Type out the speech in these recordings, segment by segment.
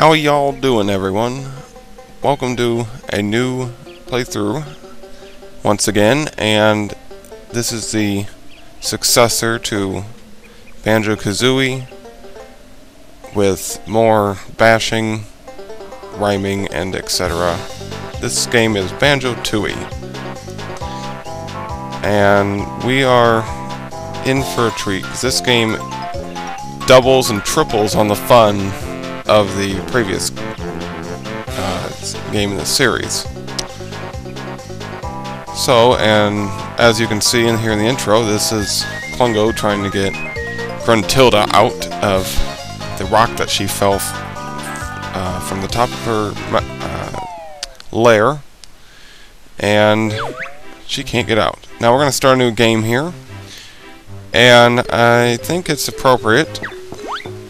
How y'all doing, everyone? Welcome to a new playthrough once again, and this is the successor to Banjo-Kazooie with more bashing, rhyming, and etc. This game is Banjo-Tooie, and we are in for a treat, because this game doubles and triples on the fun of the previous game in the series. So, and as you can see in here in the intro, this is Klungo trying to get Gruntilda out of the rock that she fell from the top of her lair, and she can't get out. Now we're going to start a new game here, and I think it's appropriate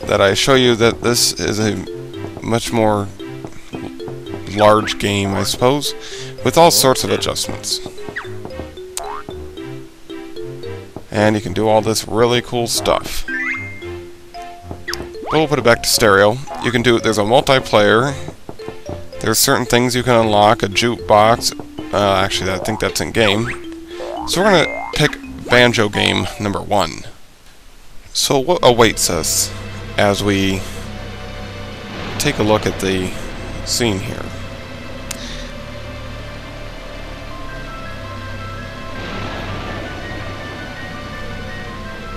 that I show you that this is a much more large game, I suppose, with all sorts of adjustments. And you can do all this really cool stuff. But we'll put it back to stereo. You can do it, there's a multiplayer, there's certain things you can unlock, a jukebox, actually I think that's in game. So we're gonna pick Banjo game number 1. So what awaits us as we take a look at the scene here.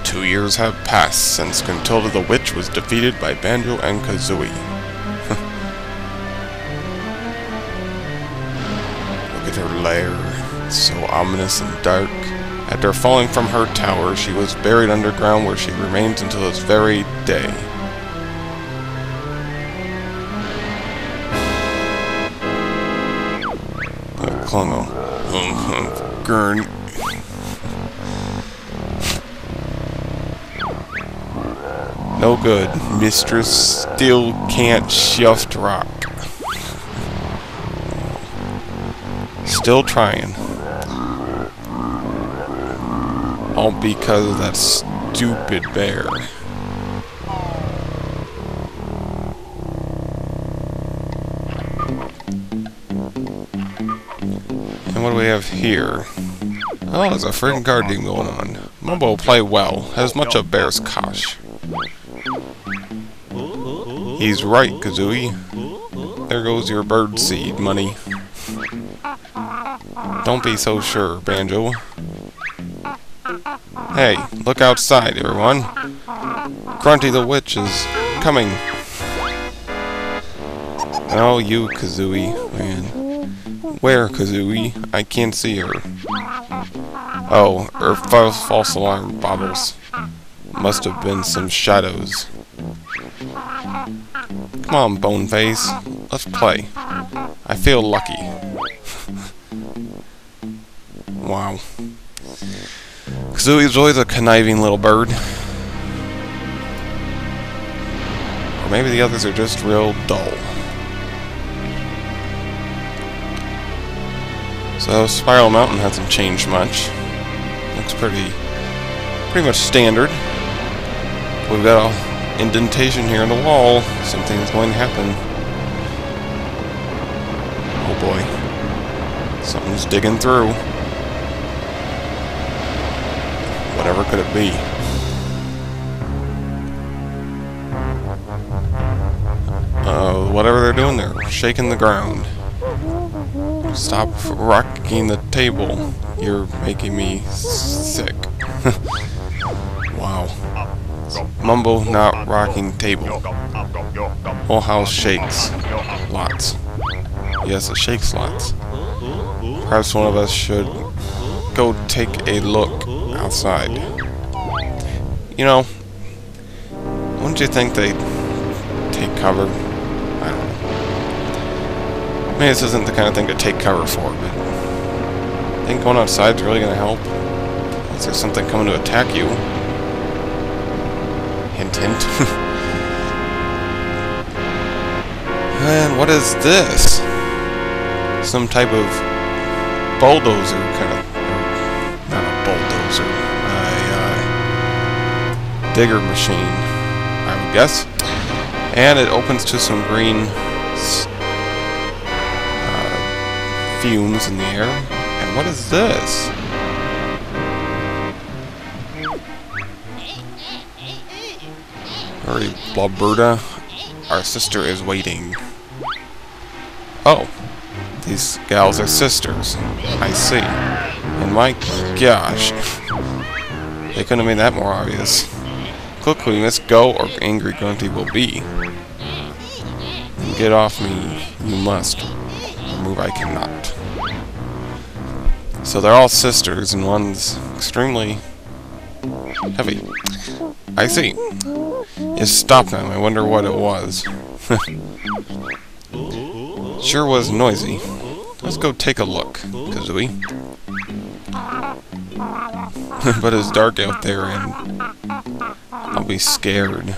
"2 years have passed since Gruntilda the Witch was defeated by Banjo and Kazooie." Look at her lair, it's so ominous and dark. After falling from her tower, she was buried underground where she remains until this very day. Klungo. Gurn. No good. Mistress still can't shuft rock. Still trying. All because of that stupid bear. And what do we have here? Oh, there's a friggin' card game going on. Mumbo will play well, has much of bear's cosh. He's right, Kazooie. There goes your bird seed money. Don't be so sure, Banjo. Hey, look outside, everyone. Grunty the Witch is coming. Oh, you, Kazooie, man. Where, Kazooie? I can't see her. Oh, her false alarm Bottles. Must have been some shadows. Come on, Boneface. Let's play. I feel lucky. Wow. Kazooie's always a conniving little bird. Or maybe the others are just real dull. So Spiral Mountain hasn't changed much. Looks pretty much standard. We've got an indentation here in the wall. Something's going to happen. Oh boy. Something's digging through. Whatever could it be? Whatever they're doing there, shaking the ground. Stop rocking the table. You're making me sick. Wow. Mumbo not rocking table. Whole house shakes. Lots. Yes, it shakes lots. Perhaps one of us should go take a look outside. You know, wouldn't you think they'd take cover? I don't know. Maybe this isn't the kind of thing to take cover for, but I think going outside's really gonna help. Unless there's something coming to attack you. Hint, hint. And what is this? Some type of bulldozer kind of. Bulldozer, a digger machine, I would guess. And it opens to some green fumes in the air. And what is this? Hurry, Blubberta. Our sister is waiting. Oh. These gals are sisters. I see. And my gosh. They couldn't have made that more obvious. Quickly, let's go or angry Grunty will be. Get off me. You must. Move I cannot. So they're all sisters and one's extremely heavy. I see. It stopped now. I wonder what it was. Sure was noisy. Let's go take a look, Kazooie. But it's dark out there and I'll be scared.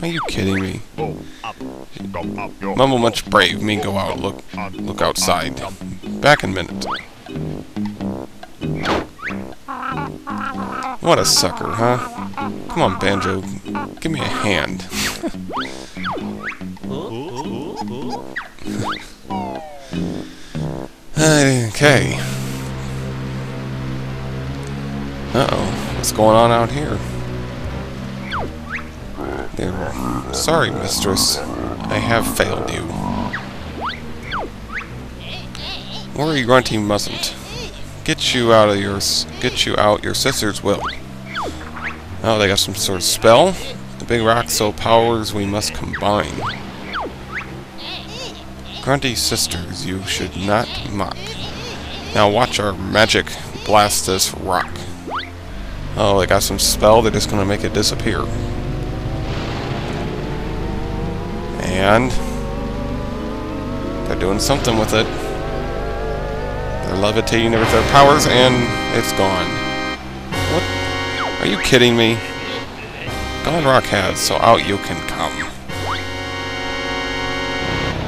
Are you kidding me? Mumbo much brave. Me go out look outside. Back in a minute. What a sucker, huh? Come on, Banjo. Give me a hand. Okay. Uh-oh. What's going on out here? There. Sorry, mistress. I have failed you. Worry, Grunty mustn't. Get you out your sister's will. Oh, they got some sort of spell. The big rock, so powers we must combine. Grunty sisters, you should not mock. Now watch our magic blast this rock. Oh, they got some spell. They're just gonna make it disappear. And they're doing something with it. They're levitating with their powers, and it's gone. What? Are you kidding me? Gone rock has, so out you can come.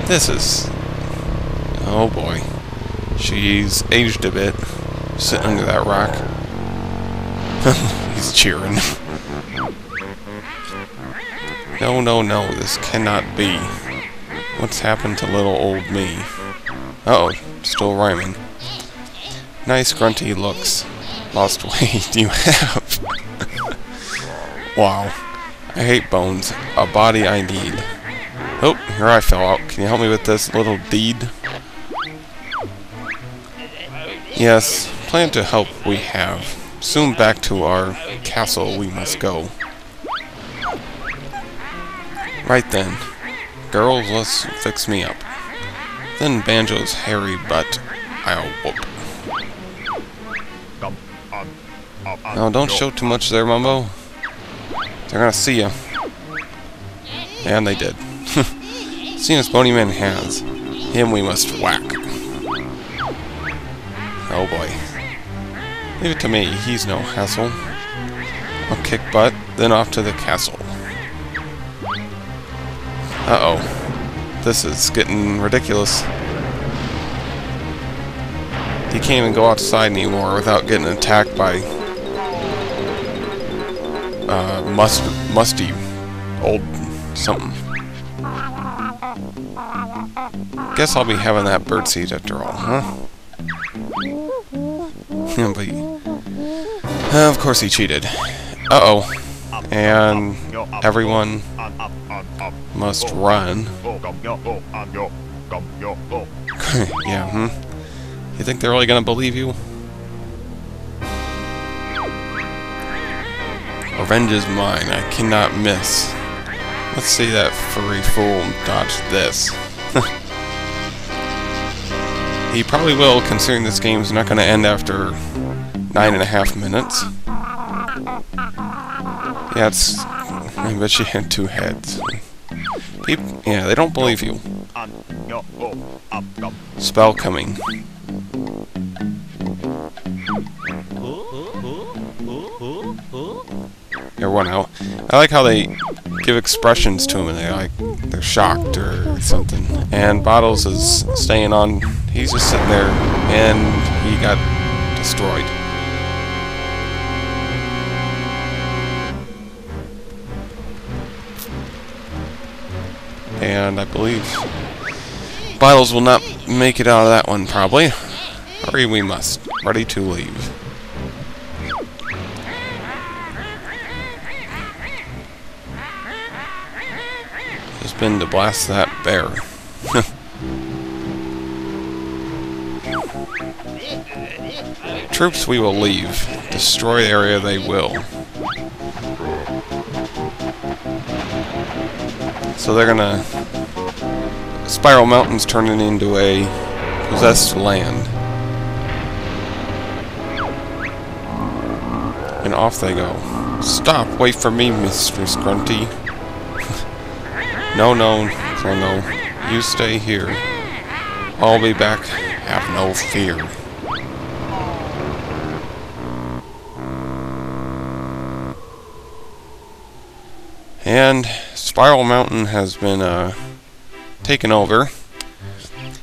This is... oh boy. She's aged a bit. Sitting under that rock. He's cheering. No, no, no. This cannot be. What's happened to little old me? Uh-oh. Still rhyming. Nice Grunty looks. Lost weight you have. Wow. I hate bones. A body I need. Oh, here I fell out. Can you help me with this little deed? Yes, plan to help we have. Soon back to our castle we must go. Right then. Girls, let's fix me up. Then Banjo's hairy butt I'll whoop. Now don't show too much there, Mumbo. They're gonna see ya. And they did. Seeing as Bony Man has, him we must whack. Oh boy. Leave it to me, he's no hassle. I'll kick butt, then off to the castle. Uh-oh. This is getting ridiculous. He can't even go outside anymore without getting attacked by musty old something. Guess I'll be having that birdseed after all, huh? But of course he cheated. Uh-oh. And everyone must run. Yeah, You think they're really gonna believe you? Revenge is mine. I cannot miss. Let's see that furry fool dodge this. He probably will, considering this game's not going to end after 9.5 minutes. Yeah, it's... I bet she had two heads. People, yeah, they don't believe you. Spell coming. Everyone out. I like how they give expressions to him and they're shocked or something. And Bottles is staying on. He's just sitting there and he got destroyed. and I believe Bottles will not make it out of that one, probably. Hurry we must. Ready to leave. Just been to blast that bear. Troops, we will leave. Destroy the area they will. So they're gonna... Spiral Mountain's turning into a possessed land. And off they go. Stop! Wait for me, Mistress Grunty. No, Klungo. You stay here. I'll be back. Have no fear. And Spiral Mountain has been taken over,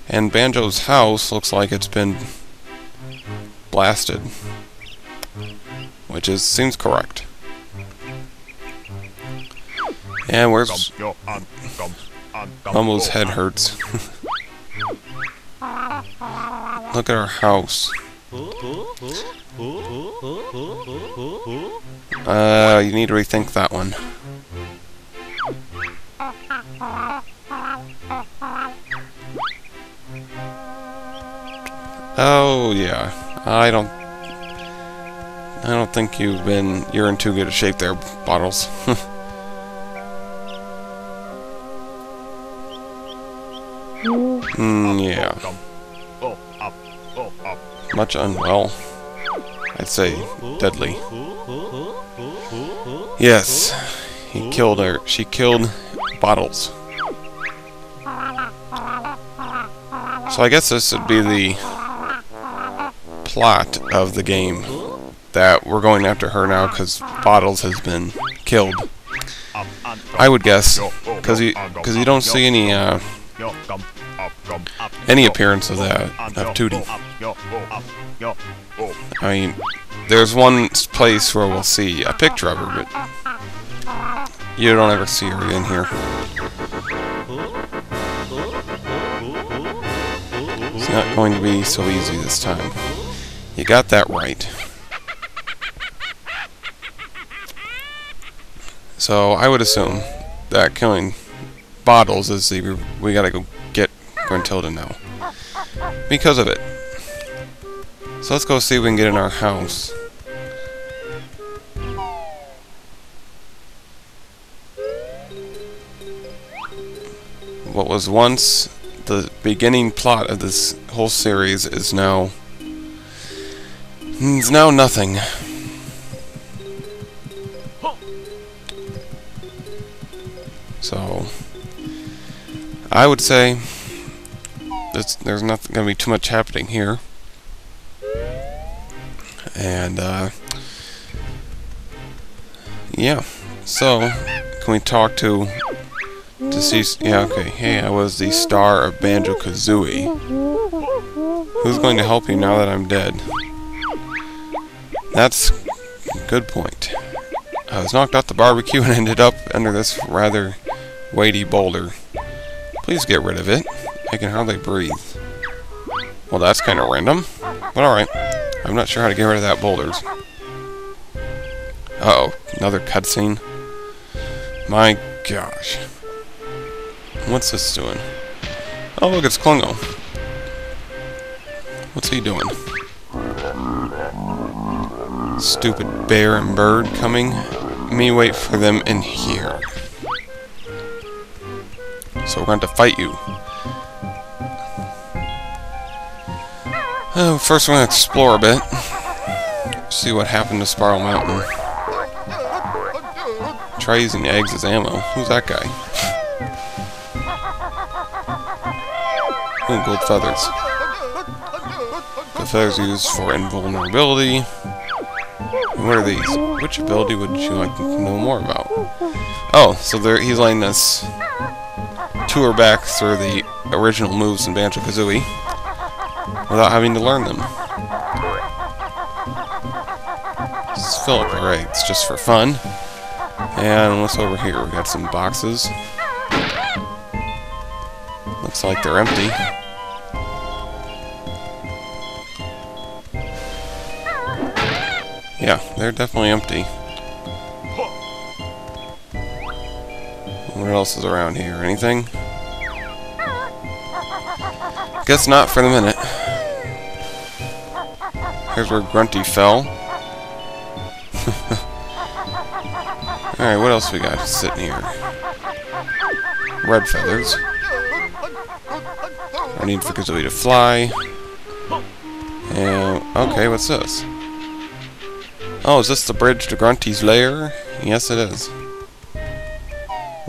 and Banjo's house looks like it's been blasted, which seems correct. And where's Mumbo's head hurts. Look at our house. You need to rethink that one. Oh yeah, I don't think you're in too good a shape there, Bottles. Yeah. Much unwell. I'd say deadly. Yes, he killed her. She killed Bottles. So I guess this would be the plot of the game, that we're going after her now because Bottles has been killed. I would guess, because you don't see any appearance of that of Tootie. I mean, there's one place where we'll see a picture of her, but you don't ever see her in here. It's not going to be so easy this time. You got that right. So I would assume that killing Bottles is we gotta go get Gruntilda now because of it. So let's go see if we can get in our house. What was once the beginning plot of this whole series is now nothing. So I would say there's not going to be too much happening here, and yeah. So can we talk to? To see, yeah, okay. Hey, I was the star of Banjo-Kazooie. Who's going to help you now that I'm dead? That's a good point. I was knocked off the barbecue and ended up under this rather weighty boulder. Please get rid of it. I can hardly breathe. Well, that's kind of random. But alright. I'm not sure how to get rid of that boulder. Uh-oh. Another cutscene. My gosh. What's this doing? Oh, look, it's Klungo. What's he doing? Stupid bear and bird coming. Me wait for them in here. So we're going to fight you. Oh, first we're going to explore a bit. See what happened to Spiral Mountain. Try using eggs as ammo. Who's that guy? Ooh, gold feathers. The feathers are used for invulnerability. What are these? Which ability would you like to know more about? Oh, so he's letting us tour back through the original moves in Banjo-Kazooie without having to learn them. Let's fill up our eggs just for fun. And what's over here? We got some boxes. like they're empty. Yeah, they're definitely empty. What else is around here? Anything? Guess not for the minute. Here's where Grunty fell. Alright, what else we got sitting here? Red feathers. I need for Kazooie to fly. And okay, what's this? Oh, is this the bridge to Grunty's lair? Yes, it is.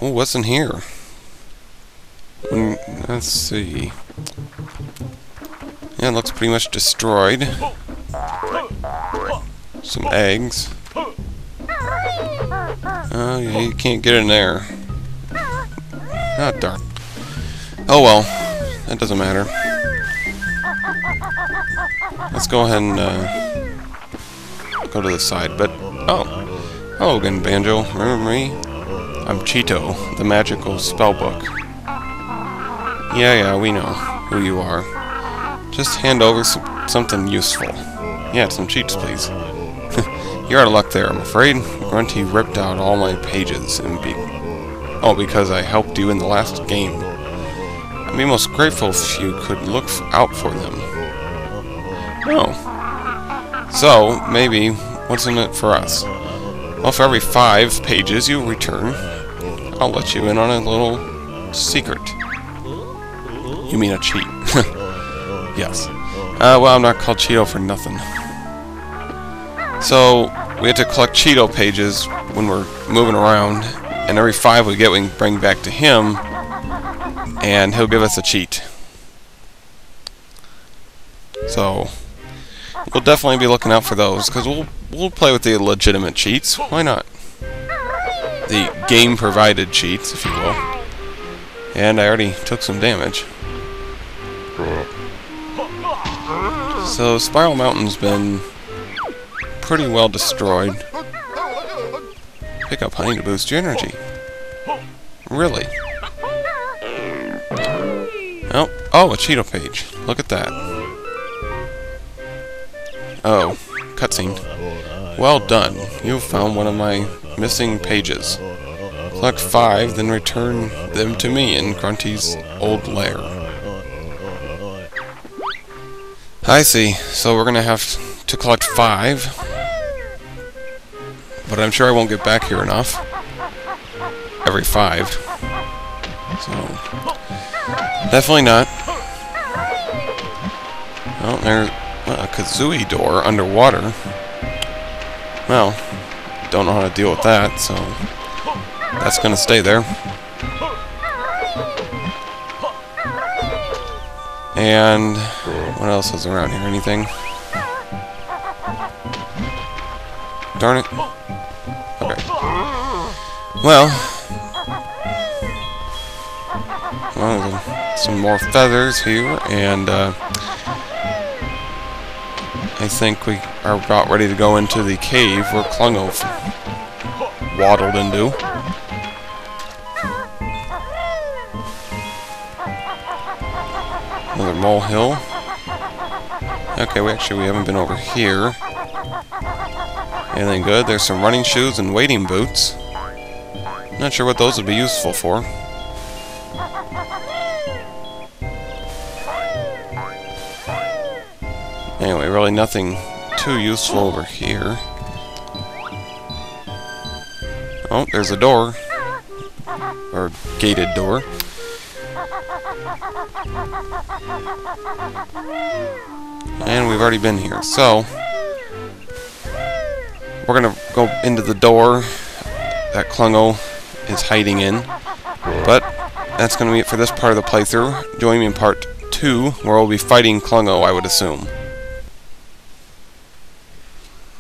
Oh, what's in here? Let's see. Yeah, it looks pretty much destroyed. Some eggs. Oh, yeah, you can't get in there. Ah, darn. Oh well, that doesn't matter. Let's go ahead and go to the side. But oh, hello again, Banjo. Remember me? I'm Cheeto, the magical spellbook. Yeah, we know who you are. Just hand over something useful. Yeah, some cheats, please. You're out of luck there, I'm afraid. Grunty ripped out all my pages and because I helped you in the last game. I'd be most grateful if you could look out for them. Oh. So, maybe, what's in it for us? Well, for every 5 pages you return, I'll let you in on a little secret. You mean a cheat? Yes. Well, I'm not called Cheeto for nothing. So, we have to collect Cheeto pages when we're moving around, and every 5 we get we can bring back to him, and he'll give us a cheat. So, we'll definitely be looking out for those, because we'll play with the legitimate cheats. Why not? The game-provided cheats, if you will. And I already took some damage. So, Spiral Mountain's been pretty well destroyed. Pick up honey to boost your energy. Really? Oh, a Cheeto page. Look at that. Oh, cutscene. Well done. You've found one of my missing pages. Collect 5, then return them to me in Grunty's old lair. I see. So we're gonna have to collect 5. But I'm sure I won't get back here enough. Every 5. So, definitely not. Oh, there's a Kazooie door underwater. Well, don't know how to deal with that, so that's gonna stay there. And what else is around here? Anything? Darn it. Okay. Well, some more feathers here, and I think we are about ready to go into the cave where Klungo waddled into. Another molehill. Okay, we haven't been over here. Anything good? There's some running shoes and wading boots. Not sure what those would be useful for. Anyway, really nothing too useful over here. Oh, there's a door. Or gated door. And we've already been here, so we're gonna go into the door that Klungo is hiding in. But that's gonna be it for this part of the playthrough. Join me in part 2, where we'll be fighting Klungo, I would assume.